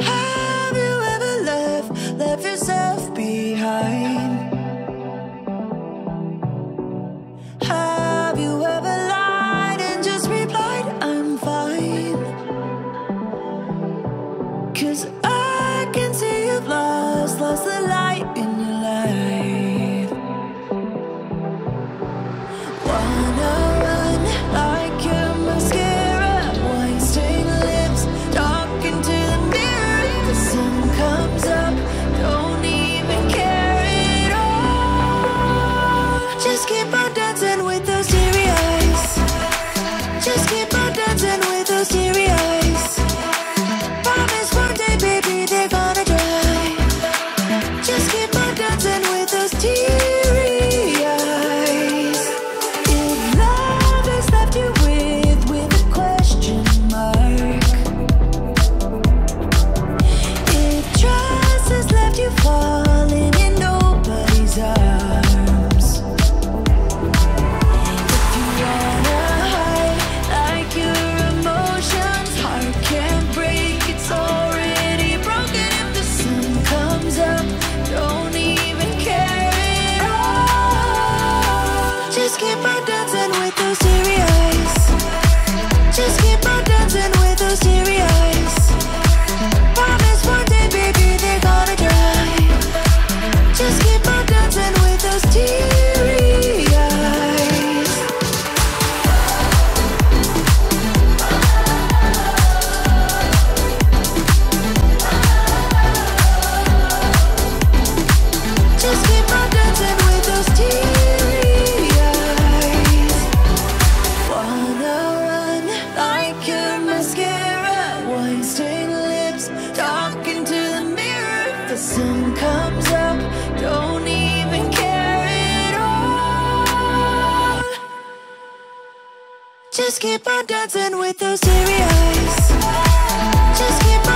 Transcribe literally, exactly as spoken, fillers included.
Have you ever left, left yourself behind? Have you ever lied and just replied, I'm fine? 'Cause I can see you've lost, lost the light in your life. Wanna run like your mascara, wine stained lips, talking to the mirror. The sun comes up, don't even care at all. Just keep on dancing with those teary eyes. Just keep on dancing with those teary eyes. Promise one day, baby, they're gonna dry. Just keep on dancing with those teary eyes. If love has left you with, with a question mark, if trust has left you falling in nobody's eyes, just keep on dancing with those teary eyes. Just keep on dancing with those teary eyes. Promise one day, baby, they're gonna dry. Just keep on dancing with those teary eyes. Just keep on dancing with those teary eyes. Talking to the mirror, the sun comes up, don't even care at all. Just keep on dancing with those teary eyes. Just keep on